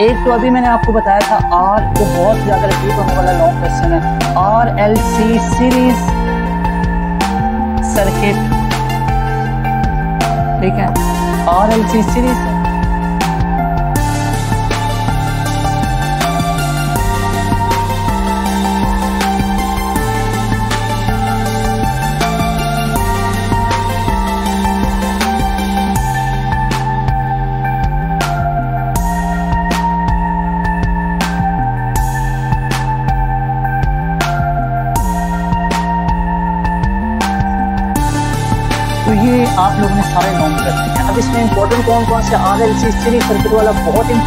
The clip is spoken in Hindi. एक तो अभी मैंने आपको बताया था आर को बहुत ज़्यादा रिपीट होने वाला लॉन्ग क्वेश्चन है, RLC सीरीज सर्किट, ठीक है, RLC सीरीज। तो ये आप लोगों ने सारे नोट कर रखे हैं। अब इसमें इंपॉर्टेंट कौन कौन से RLC सीरीज सर्किट वाला बहुत इंपॉर्टेंट